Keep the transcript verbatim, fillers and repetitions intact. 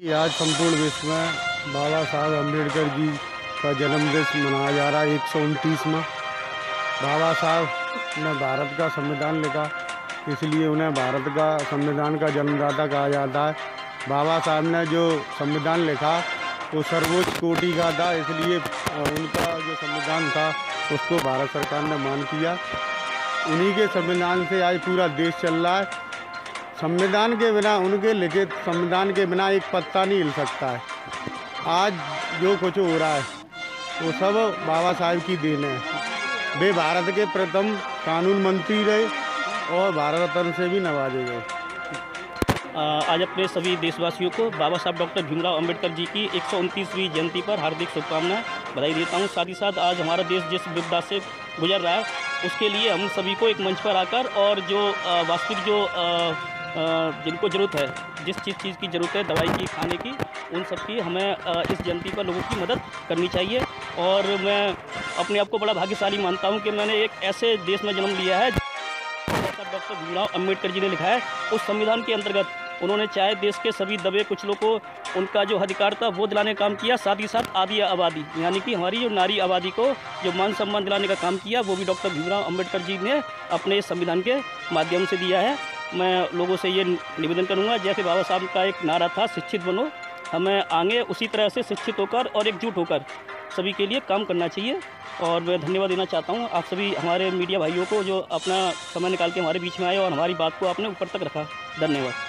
आज संपूर्ण विश्व में बाबा साहब अंबेडकर जी का जन्मदिवस मनाया जा रहा है। एक सौ उनतीसवां बाबा साहब ने भारत का संविधान लिखा, इसलिए उन्हें भारत का संविधान का जन्मदाता कहा जाता है। बाबा साहब ने जो संविधान लिखा वो सर्वोच्च कोटि का था, इसलिए उनका जो संविधान था उसको भारत सरकार ने मान किया। उन्हीं के संविधान से आज पूरा देश चल रहा है। संविधान के बिना, उनके लिखित संविधान के बिना एक पत्ता नहीं हिल सकता है। आज जो कुछ हो रहा है वो सब बाबा साहब की देन है। वे भारत के प्रथम कानून मंत्री रहे और भारत रत्न से भी नवाजे गए। आज अपने सभी देशवासियों को बाबा साहब डॉक्टर भीमराव अंबेडकर जी की एक सौ उनतीसवीं जयंती पर हार्दिक शुभकामनाएं बधाई देता हूँ। साथ ही साथ आज हमारा देश जिस विपदा से गुजर रहा है उसके लिए हम सभी को एक मंच पर आकर और जो वास्तविक जो जिनको ज़रूरत है, जिस चीज़ चीज़ की ज़रूरत है, दवाई की, खाने की, उन सब की हमें इस जयंती पर लोगों की मदद करनी चाहिए। और मैं अपने आप को बड़ा भाग्यशाली मानता हूं कि मैंने एक ऐसे देश में जन्म लिया है। डॉक्टर भीमराव अंबेडकर जी ने लिखा है, उस संविधान के अंतर्गत उन्होंने चाहे देश के सभी दबे कुचलों को उनका जो अधिकार था वो दिलाने का काम किया, साथ ही साथ आधी आबादी यानी कि हमारी जो नारी आबादी को जो मान सम्मान दिलाने का काम किया, वो भी डॉक्टर भीमराव अंबेडकर जी ने अपने संविधान के माध्यम से दिया है। मैं लोगों से ये निवेदन करूंगा, जैसे बाबा साहब का एक नारा था शिक्षित बनो, हमें आगे उसी तरह से शिक्षित होकर और एकजुट होकर सभी के लिए काम करना चाहिए। और मैं धन्यवाद देना चाहता हूं आप सभी हमारे मीडिया भाइयों को जो अपना समय निकाल के हमारे बीच में आए और हमारी बात को आपने ऊपर तक रखा। धन्यवाद।